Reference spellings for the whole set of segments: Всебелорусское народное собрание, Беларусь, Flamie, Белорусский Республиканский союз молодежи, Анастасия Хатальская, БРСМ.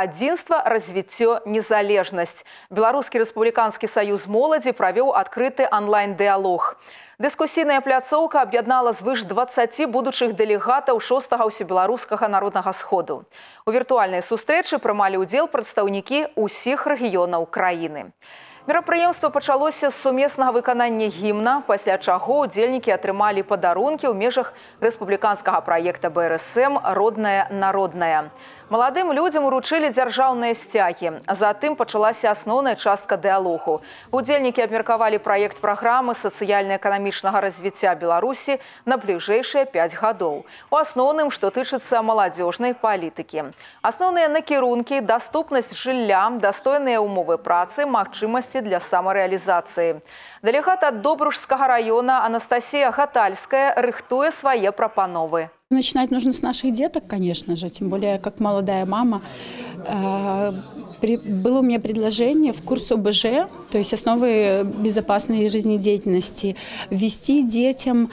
адзінства, развіццё, незалежнасць. Белорусский Республиканский союз молодежи провел открытый онлайн-диалог. Дискуссийная пляцоўка объединила свыше 20 будущих делегатов 6-го Усебелорусского народного сходу. У виртуальной встрече принимали удел представники усіх регионов Украины. Мерапрыемство пачалося с сумеснага выканання гімна, пасля чаго удзельнікі атрымалі падарункі ў межах рэспубліканскага праекта БРСМ «Родная народная». Маладым людзям уручылі дзяржаўныя сцягі. Затым пачалася асноўная частка дыялогу. Удзельнікі абмеркавалі праект праграмы сацыяльна-эканамічнага развіцця Беларусі на бліжэйшыя 5 гадоў. У асноўным, што тычыцца маладзёжнай палітыкі. Асноўныя накірункі, даступнасць жыллям, дастойныя умовы працы, магчымасці для самарэалізацыі. Дэлегат ад Добрушскага района Анастасія Хатальская рыхтуе свае прапановы. Начинать нужно с наших деток, конечно же, тем более, как молодая мама. Было у меня предложение в курс ОБЖ, то есть основы безопасной жизнедеятельности, ввести детям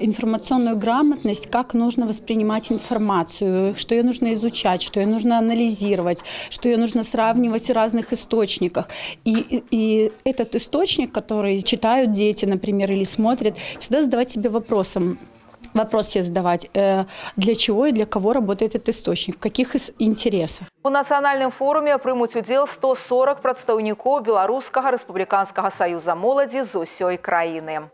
информационную грамотность, как нужно воспринимать информацию, что ее нужно изучать, что ее нужно анализировать, что ее нужно сравнивать в разных источниках. И этот источник, который читают дети, например, или смотрят, всегда задавать себе вопрос себе задавать, для чего и для кого работает этот источник, каких интересов. У национальном форуме примут удел 140 представников Белорусского Республиканского союза молодежи из усёй краины.